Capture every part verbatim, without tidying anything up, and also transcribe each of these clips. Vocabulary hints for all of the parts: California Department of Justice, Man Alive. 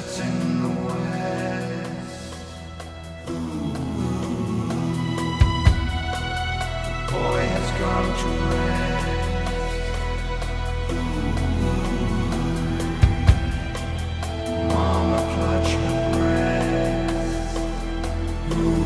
sunsets in the west. Boy has gone to rest. Mama clutched her breast. Ooh.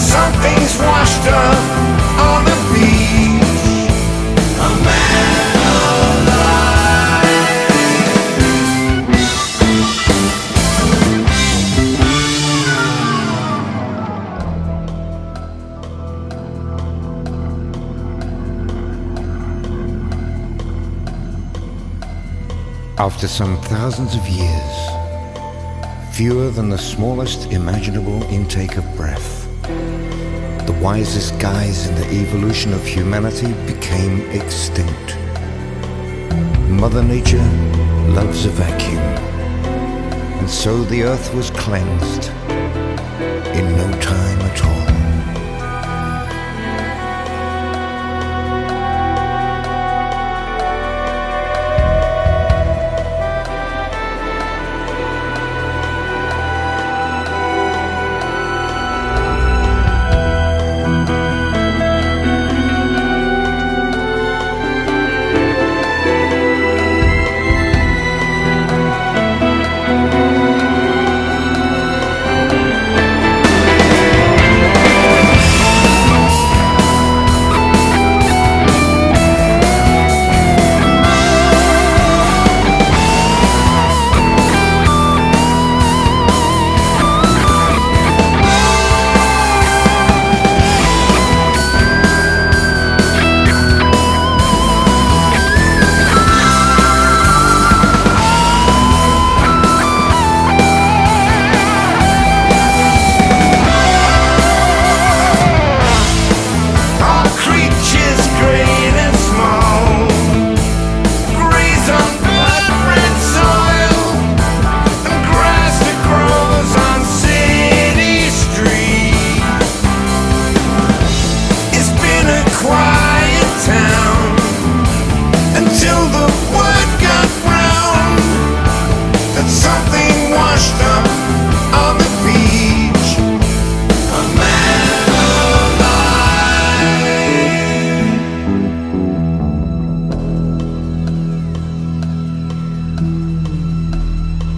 Something's washed up on the beach. A man alive. After some thousands of years, fewer than the smallest imaginable intake of breath, the wisest guys in the evolution of humanity became extinct. Mother Nature loves a vacuum, and so the earth was cleansed in no time at all.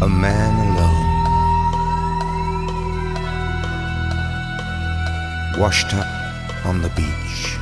A man alone, washed up on the beach.